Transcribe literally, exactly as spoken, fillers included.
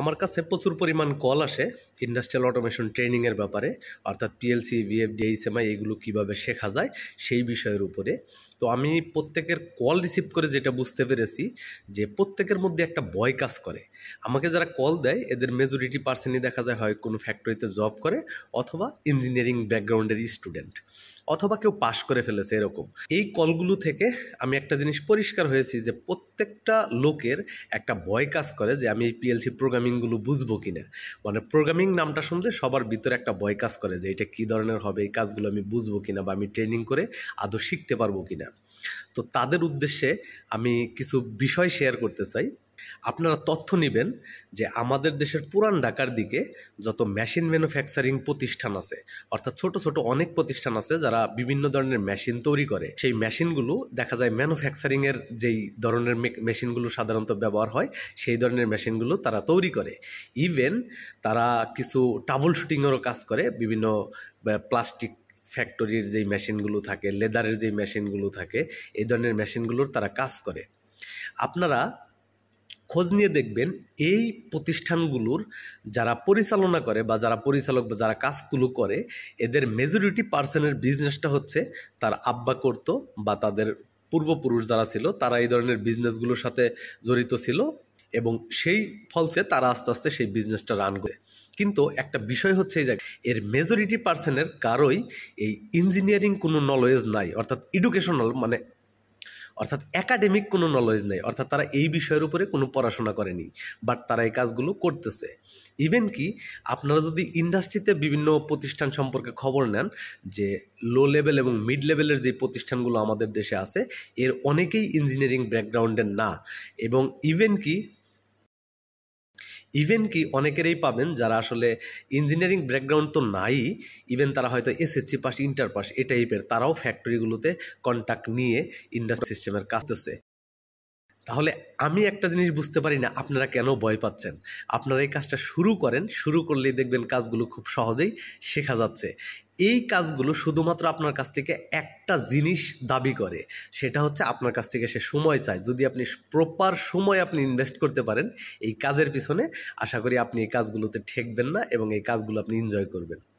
আমার কাছে প্রচুর পরিমাণ কল আসে ইন্ডাস্ট্রিয়াল অটোমেশন ট্রেনিং এর ব্যাপারে, অর্থাৎ পিএলসি ভিএফডিআইএস এগুলো কিভাবে শেখা যায় সেই বিষয়ের উপরে। তো আমি প্রত্যেকের কল রিসিভ করে যেটা বুঝতে পেরেছি যে প্রত্যেকের মধ্যে একটা ভয় কাজ করে। আমাকে যারা কল দেয় এদের মেজরিটি পার্সেন্টই দেখা যায় হয় কোনো ফ্যাক্টরিতে জব করে, অথবা ইঞ্জিনিয়ারিং ব্যাকগ্রাউন্ডের স্টুডেন্ট, অথবা কেউ পাশ করে ফেলেছে এরকম। এই কলগুলো থেকে আমি একটা জিনিস পরিষ্কার হয়েছি যে প্রত্যেকটা লোকের একটা ভয় কাজ করে যে আমি এই পিএলসি প্রোগ্রামিংগুলো বুঝবো কি না। মানে প্রোগ্রামিং নামটা শুনলে সবার ভিতরে একটা ভয় কাজ করে যে এটা কী ধরনের হবে, এই কাজগুলো আমি বুঝবো কি না, বা আমি ট্রেনিং করে আদৌ শিখতে পারবো কি না। তো তাদের উদ্দেশ্যে আমি কিছু বিষয় শেয়ার করতে চাই। আপনারা তথ্য নেবেন যে আমাদের দেশের পুরান ঢাকার দিকে যত মেশিন ম্যানুফ্যাকচারিং প্রতিষ্ঠান আছে, অর্থাৎ ছোট ছোট অনেক প্রতিষ্ঠান আছে যারা বিভিন্ন ধরনের মেশিন তৈরি করে, সেই মেশিনগুলো দেখা যায় ম্যানুফ্যাকচারিংয়ের যেই ধরনের মেশিনগুলো সাধারণত ব্যবহার হয় সেই ধরনের মেশিনগুলো তারা তৈরি করে। ইভেন তারা কিছু ট্রাবল শুটিংয়েরও কাজ করে, বিভিন্ন প্লাস্টিক ফ্যাক্টরির যেই মেশিনগুলো থাকে, লেদারের যেই মেশিনগুলো থাকে, এই ধরনের মেশিনগুলোর তারা কাজ করে। আপনারা খোঁজ নিয়ে দেখবেন এই প্রতিষ্ঠানগুলোর যারা পরিচালনা করে বা যারা পরিচালক বা যারা কাজগুলো করে, এদের মেজরিটি পার্সেন্টের বিজনেসটা হচ্ছে তার আব্বা করতো বা তাদের পূর্বপুরুষ যারা ছিল তারা এই ধরনের বিজনেসগুলোর সাথে জড়িত ছিল, এবং সেই ফলসে তারা আস্তে আস্তে সেই বিজনেসটা রান করে। কিন্তু একটা বিষয় হচ্ছে এই যে এর মেজরিটি পার্সেন্টের কারোই এই ইঞ্জিনিয়ারিং কোনো নলেজ নাই, অর্থাৎ এডুকেশনাল মানে অর্থাৎ অ্যাকাডেমিক কোনো নলেজ নেই, অর্থাৎ তারা এই বিষয়ের উপরে কোনো পড়াশোনা করেনি, বাট তারা এই কাজগুলো করতেছে। ইভেন কি আপনারা যদি ইন্ডাস্ট্রিতে বিভিন্ন প্রতিষ্ঠান সম্পর্কে খবর নেন যে লো লেভেল এবং মিড লেভেলের যে প্রতিষ্ঠানগুলো আমাদের দেশে আছে এর অনেকেই ইঞ্জিনিয়ারিং ব্যাকগ্রাউন্ডের না, এবং ইভেন কি ইভেন কি অনেকেরই পাবেন যারা আসলে ইঞ্জিনিয়ারিং ব্যাকগ্রাউন্ড তো নাই, ইভেন তারা হয়তো এসএসসি পাস, ইন্টার পাস এই টাইপের, তারাও ফ্যাক্টরিগুলোতে কন্ট্যাক্ট নিয়ে ইন্ডাস্ট্রি সিস্টেমের কাজ করতেছে। তাহলে আমি একটা জিনিস বুঝতে পারি না আপনারা কেন ভয় পাচ্ছেন। আপনারা এই কাজটা শুরু করেন, শুরু করলেই দেখবেন কাজগুলো খুব সহজেই শেখা যাচ্ছে। এই কাজগুলো শুধুমাত্র আপনার কাছ থেকে একটা জিনিস দাবি করে, সেটা হচ্ছে আপনার কাছ থেকে সে সময় চায়। যদি আপনি প্রপার সময় আপনি ইনভেস্ট করতে পারেন এই কাজের পিছনে, আশা করি আপনি এই কাজগুলোতে ঠেকবেন না এবং এই কাজগুলো আপনি এনজয় করবেন।